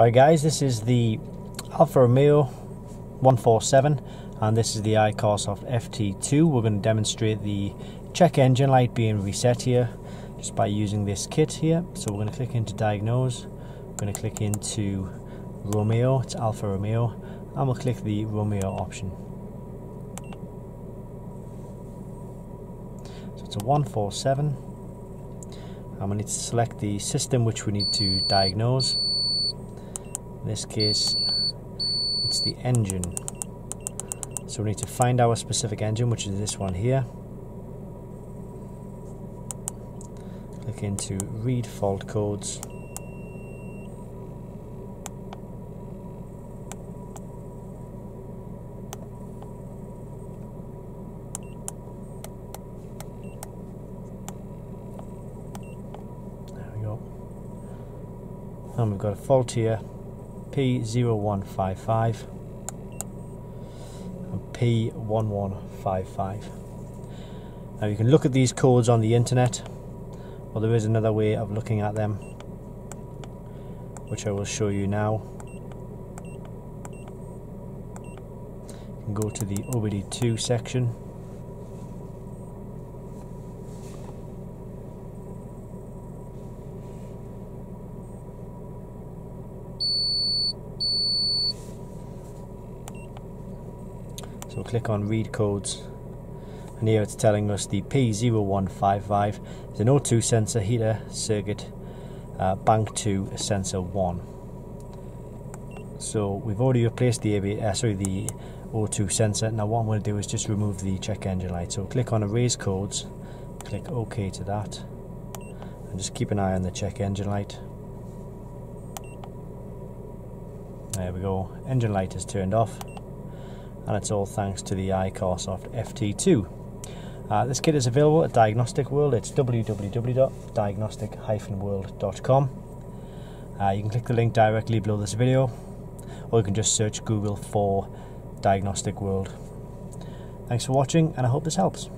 Alright guys, this is the Alfa Romeo 147 and this is the iCarsoft FT2. We're going to demonstrate the check engine light being reset here just by using this kit here. So we're going to click into Diagnose, we're going to click into Romeo, it's Alfa Romeo, and we'll click the Romeo option. So it's a 147 and we need to select the system which we need to diagnose. In this case, it's the engine. So we need to find our specific engine, which is this one here. Click into Read Fault Codes. There we go. And we've got a fault here. P0155 and P1155. Now you can look at these codes on the internet, or there is another way of looking at them which I will show you now. You can go to the OBD2 section. So we'll click on Read Codes, and here it's telling us the P0155 is an O2 sensor heater circuit, bank 2 sensor 1. So we've already replaced the O2 sensor. Now what I'm going to do is just remove the check engine light. So click on Erase Codes, click OK to that, and just keep an eye on the check engine light. There we go, engine light is turned off. And it's all thanks to the iCarsoft FT2. This kit is available at Diagnostic World. It's www.diagnostic-world.com. You can click the link directly below this video, or you can just search Google for Diagnostic World. Thanks for watching, and I hope this helps.